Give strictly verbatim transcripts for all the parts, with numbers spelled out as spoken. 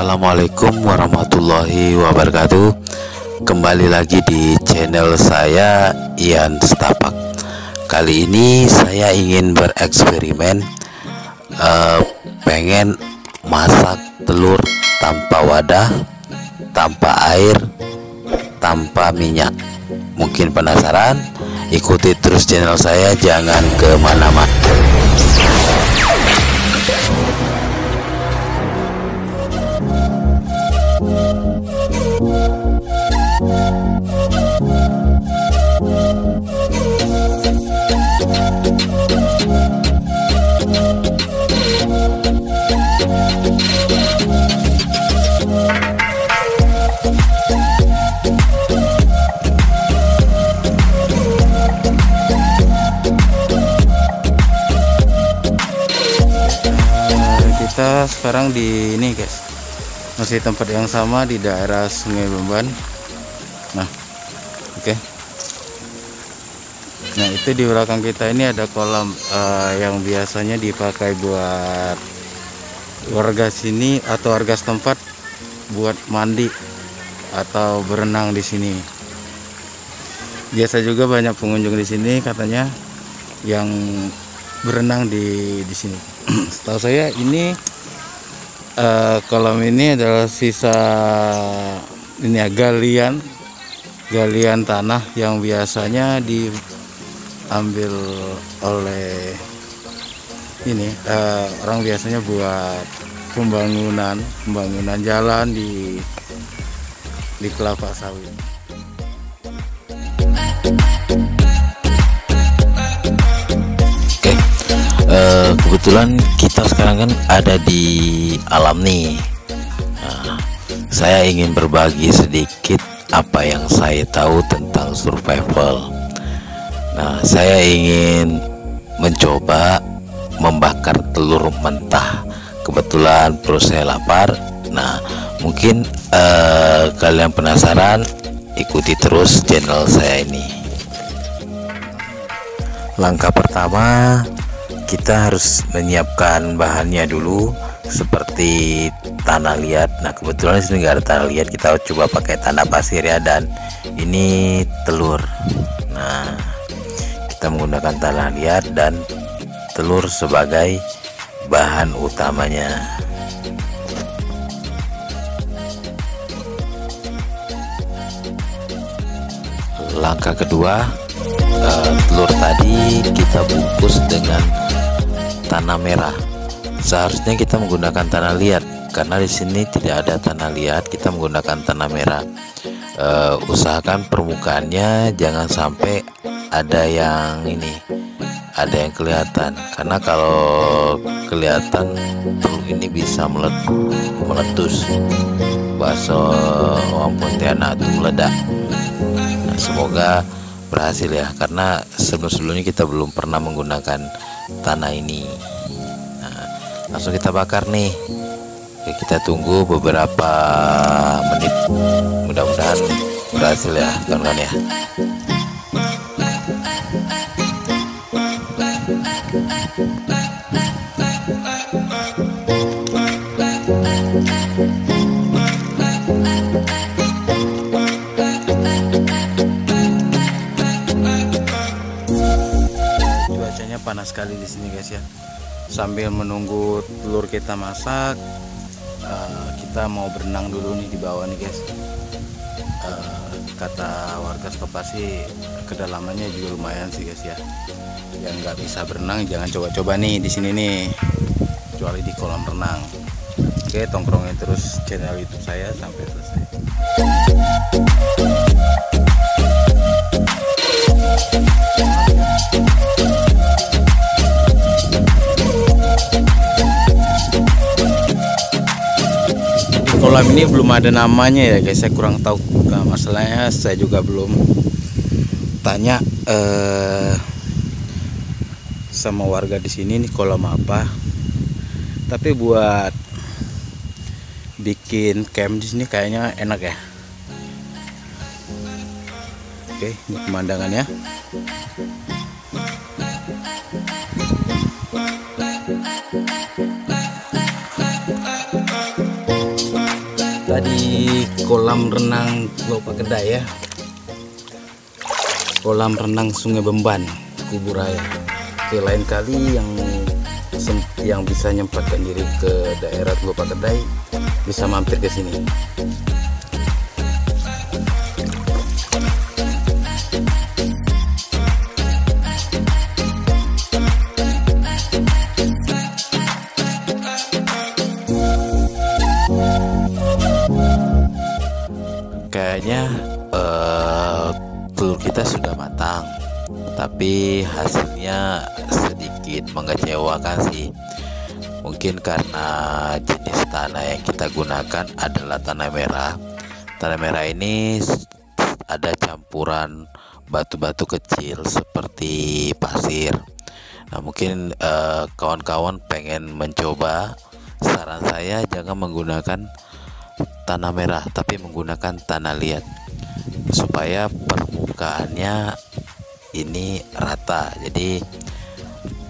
Assalamualaikum warahmatullahi wabarakatuh. Kembali lagi di channel saya, Ian Setapak. Kali ini saya ingin bereksperimen, eh, pengen masak telur tanpa wadah, tanpa air, tanpa minyak. Mungkin penasaran? Ikuti terus channel saya, jangan kemana-mana. Sekarang di ini guys, masih tempat yang sama di daerah Sungai Bemban. Nah, oke. Okay. Nah, itu di belakang kita ini ada kolam uh, yang biasanya dipakai buat warga sini atau warga setempat buat mandi atau berenang di sini. Biasa juga banyak pengunjung di sini katanya yang berenang di di sini. Setahu saya ini uh, kolam ini adalah sisa ini ya, galian galian tanah yang biasanya diambil oleh ini uh, orang biasanya buat pembangunan pembangunan jalan di di Kelapa Sawit. Uh, kebetulan kita sekarang kan ada di alam nih. Nah, saya ingin berbagi sedikit apa yang saya tahu tentang survival. Nah, saya ingin mencoba membakar telur mentah. Kebetulan perut saya lapar. Nah, mungkin uh, kalian penasaran, ikuti terus channel saya ini. Langkah pertama, kita harus menyiapkan bahannya dulu seperti tanah liat. Nah, kebetulan di sini nggak ada tanah liat, kita coba pakai tanah pasir ya, dan ini telur. Nah, kita menggunakan tanah liat dan telur sebagai bahan utamanya. Langkah kedua, uh, telur tadi kita bungkus dengan tanah merah. Seharusnya kita menggunakan tanah liat, karena di sini tidak ada tanah liat, kita menggunakan tanah merah. E, usahakan permukaannya jangan sampai ada yang ini, ada yang kelihatan, karena kalau kelihatan telur ini bisa meletus. Bahasa orang Pontianak itu meledak. Nah, semoga berhasil ya, karena sebelum-sebelumnya kita belum pernah menggunakan tanah ini. Nah, langsung kita bakar nih. Oke, kita tunggu beberapa menit, mudah-mudahan berhasil ya teman-teman ya. Panas sekali di sini guys ya. Sambil menunggu telur kita masak, uh, kita mau berenang dulu nih di bawah nih guys. Uh, kata warga setempat sih kedalamannya juga lumayan sih guys ya. Yang nggak bisa berenang jangan coba-coba nih di sini nih, kecuali di kolam renang. Oke, tongkrongin terus channel YouTube saya sampai selesai. Kolam ini belum ada namanya ya guys, saya kurang tahu. Nah, masalahnya saya juga belum tanya eh, sama warga di sini nih kolam apa. Tapi buat bikin camp di sini kayaknya enak ya. Oke, ini pemandangannya. Bye. di kolam renang Lupak Kedai ya, kolam renang Sungai Bemban Kuburaya. Oke, lain kali yang yang bisa nyempatkan diri ke daerah Lupak Kedai bisa mampir ke sini. Kayaknya uh, telur kita sudah matang, tapi hasilnya sedikit mengecewakan sih. Mungkin karena jenis tanah yang kita gunakan adalah tanah merah. Tanah merah ini ada campuran batu-batu kecil seperti pasir. Nah, mungkin kawan-kawan uh, pengen mencoba. Saran saya, jangan menggunakan tanah merah, tapi menggunakan tanah liat supaya permukaannya ini rata. Jadi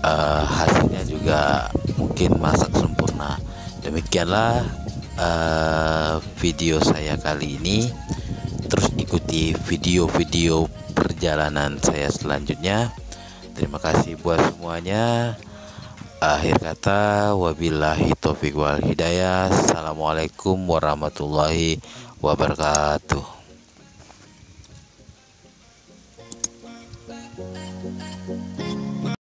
uh, hasilnya juga mungkin masak sempurna. Demikianlah uh, video saya kali ini. Terus ikuti video-video perjalanan saya selanjutnya. Terima kasih buat semuanya. Akhir kata, wabillahi taufiq wal hidayah. Assalamualaikum warahmatullahi wabarakatuh.